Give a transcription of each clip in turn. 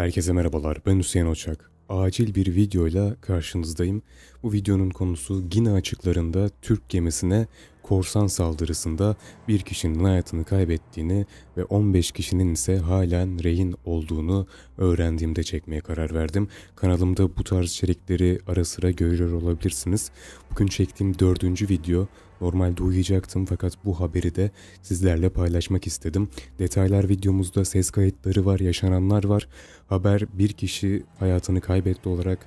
Herkese merhabalar, ben Hüseyin Ocak. Acil bir videoyla karşınızdayım. Bu videonun konusu Gine açıklarında Türk gemisine korsan saldırısında bir kişinin hayatını kaybettiğini ve 15 kişinin ise halen rehin olduğunu öğrendiğimde çekmeye karar verdim. Kanalımda bu tarz içerikleri ara sıra görüyor olabilirsiniz. Bugün çektiğim 4. video. Normalde uyuyacaktım fakat bu haberi de sizlerle paylaşmak istedim. Detaylar videomuzda, ses kayıtları var, yaşananlar var. Haber bir kişi hayatını kaybetti olarak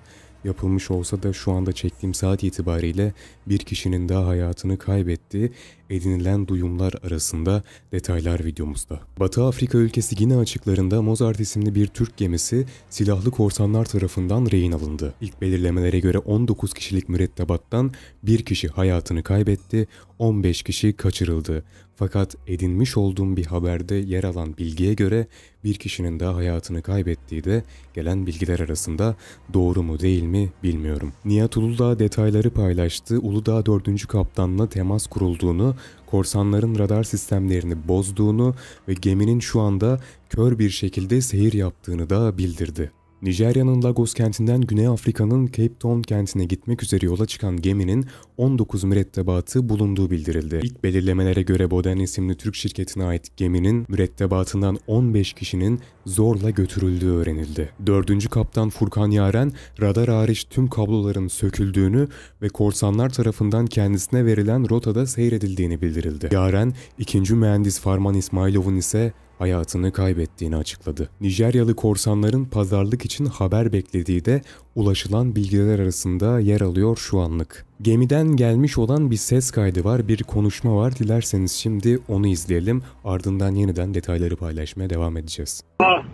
yapılmış olsa da şu anda çektiğim saat itibariyle bir kişinin daha hayatını kaybettiği edinilen duyumlar arasında detaylar videomuzda. Batı Afrika ülkesi Gine açıklarında Mozart isimli bir Türk gemisi silahlı korsanlar tarafından rehin alındı. İlk belirlemelere göre 19 kişilik mürettebattan bir kişi hayatını kaybetti, 15 kişi kaçırıldı. Fakat edinmiş olduğum bir haberde yer alan bilgiye göre bir kişinin daha hayatını kaybettiği de gelen bilgiler arasında, doğru mu değil mi bilmiyorum. Nihat Uludağ detayları paylaştı. Uludağ 4. kaptanla temas kurulduğunu, korsanların radar sistemlerini bozduğunu ve geminin şu anda kör bir şekilde seyir yaptığını da bildirdi. Nijerya'nın Lagos kentinden Güney Afrika'nın Cape Town kentine gitmek üzere yola çıkan geminin 19 mürettebatı bulunduğu bildirildi. İlk belirlemelere göre Boden isimli Türk şirketine ait geminin mürettebatından 15 kişinin zorla götürüldüğü öğrenildi. 4. kaptan Furkan Yaren, radar hariç tüm kabloların söküldüğünü ve korsanlar tarafından kendisine verilen rotada seyredildiğini bildirildi. Yaren, 2. mühendis Farman İsmailov'un ise hayatını kaybettiğini açıkladı. Nijeryalı korsanların pazarlık için haber beklediği de ulaşılan bilgiler arasında yer alıyor şu anlık. Gemiden gelmiş olan bir ses kaydı var, bir konuşma var. Dilerseniz şimdi onu izleyelim. Ardından yeniden detayları paylaşmaya devam edeceğiz.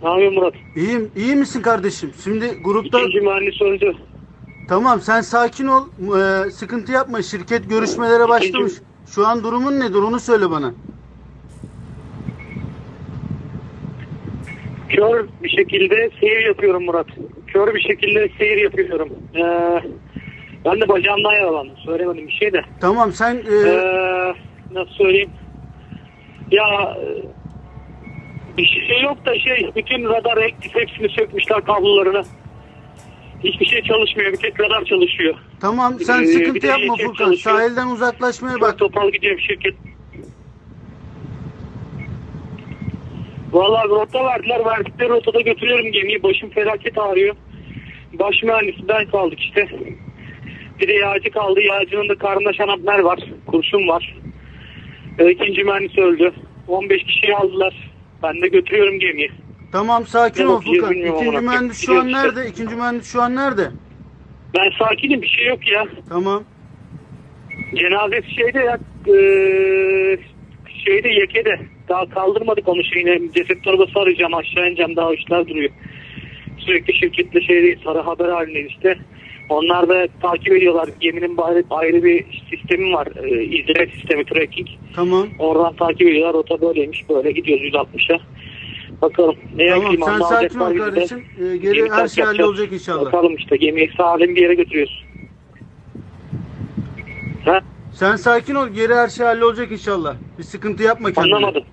Ne yapıyorsun Murat? İyiyim. İyi misin kardeşim? Şimdi grupta... İkinci mühendis öldü. Tamam, sen sakin ol. Sıkıntı yapma. Şirket görüşmelere başlamış. Şu an durumun nedir? Onu söyle bana. Kör bir şekilde seyir yapıyorum Murat. Kör bir şekilde seyir yapıyorum. Ben de bacağımdan yaralandım. Söylemedim bir şey de. Tamam sen... nasıl söyleyeyim? Ya bir şey yok da bütün radar aktif, hepsini sökmüşler kablolarını. Hiçbir şey çalışmıyor. Bir tek radar çalışıyor. Tamam sen sıkıntı yapma Furkan. Sahilden uzaklaşmaya çok bak. Topal gidiyorum şirket. Vallahi rota verdiler, verdikleri rotada götürüyorum gemiyi, başım felaket ağrıyor. Baş mühendisinden kaldık işte. Bir de yağcı kaldı, yağcının da karnında şanapnel var, kurşun var. İkinci mühendis öldü. 15 kişiyi aldılar, ben de götürüyorum gemiyi. Tamam sakin ol Furkan, ikinci mühendis şu an nerede, ikinci mühendis şu an nerede? Ben sakinim, bir şey yok ya. Tamam. Cenazesi şeyde ya, şeyde Yeke'de. Daha kaldırmadık onu şeyine. Ceset torbası arayacağım. Aşağı ineceğim. Daha işler duruyor. Sürekli şirketle sarı haber halindeyiz işte. Onlar da takip ediyorlar. Geminin ayrı bir sistemi var. İzleme sistemi, tracking. Tamam. Oradan takip ediyorlar. Rota böyleymiş. Böyle gidiyoruz 160'a. Bakalım. Tamam. Sen sakin ol kardeşim. Geri her şey hallolacak inşallah. Bakalım işte. Gemiyi sağlam bir yere götürüyoruz. Ha? Sen sakin ol. Geri her şey hallolacak inşallah. Bir sıkıntı yapma kendine. Anlamadım.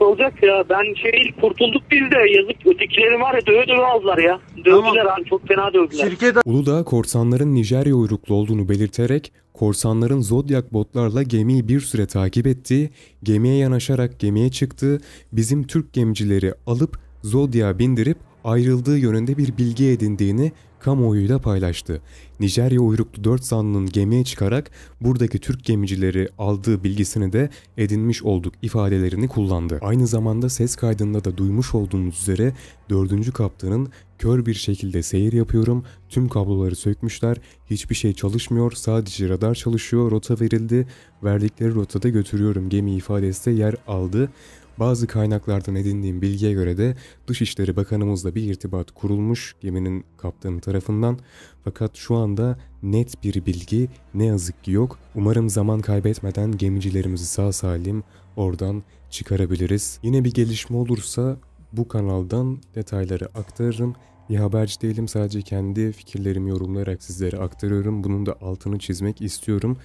Olacak ya. Ben ilk kurtulduk biz de. Yazık, ötekileri var ya, döve aldılar ya. Dövdüler tamam. Abi çok fena dövdüler. Şirket... Uludağ korsanların Nijerya uyruklu olduğunu belirterek korsanların Zodyak botlarla gemiyi bir süre takip ettiği, gemiye yanaşarak gemiye çıktığı, bizim Türk gemicileri alıp Zodyak'a bindirip ayrıldığı yönünde bir bilgi edindiğini kamuoyuyla paylaştı. Nijerya uyruklu 4 zanlının gemiye çıkarak buradaki Türk gemicileri aldığı bilgisini de edinmiş olduk ifadelerini kullandı. Aynı zamanda ses kaydında da duymuş olduğunuz üzere 4. kaptanın kör bir şekilde seyir yapıyorum, tüm kabloları sökmüşler, hiçbir şey çalışmıyor, sadece radar çalışıyor, rota verildi, verdikleri rotada götürüyorum gemi ifadesi de yer aldı. Bazı kaynaklardan edindiğim bilgiye göre de Dışişleri Bakanımızla bir irtibat kurulmuş geminin kaptanı tarafından. Fakat şu anda net bir bilgi ne yazık ki yok. Umarım zaman kaybetmeden gemicilerimizi sağ salim oradan çıkarabiliriz. Yine bir gelişme olursa bu kanaldan detayları aktarırım. Bir haberci değilim, sadece kendi fikirlerimi yorumlayarak sizlere aktarıyorum. Bunun da altını çizmek istiyorum.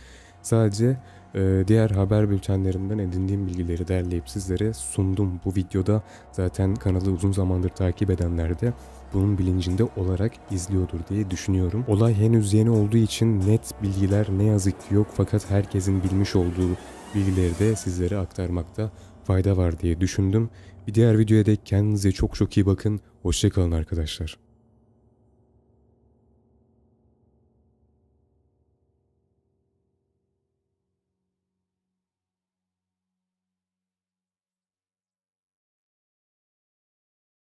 Sadece diğer haber bültenlerinden edindiğim bilgileri derleyip sizlere sundum bu videoda. Zaten kanalı uzun zamandır takip edenler de bunun bilincinde olarak izliyordur diye düşünüyorum. Olay henüz yeni olduğu için net bilgiler ne yazık ki yok, fakat herkesin bilmiş olduğu bilgileri de sizlere aktarmakta fayda var diye düşündüm. Bir diğer videoya dek kendinize çok çok iyi bakın. Hoşça kalın arkadaşlar.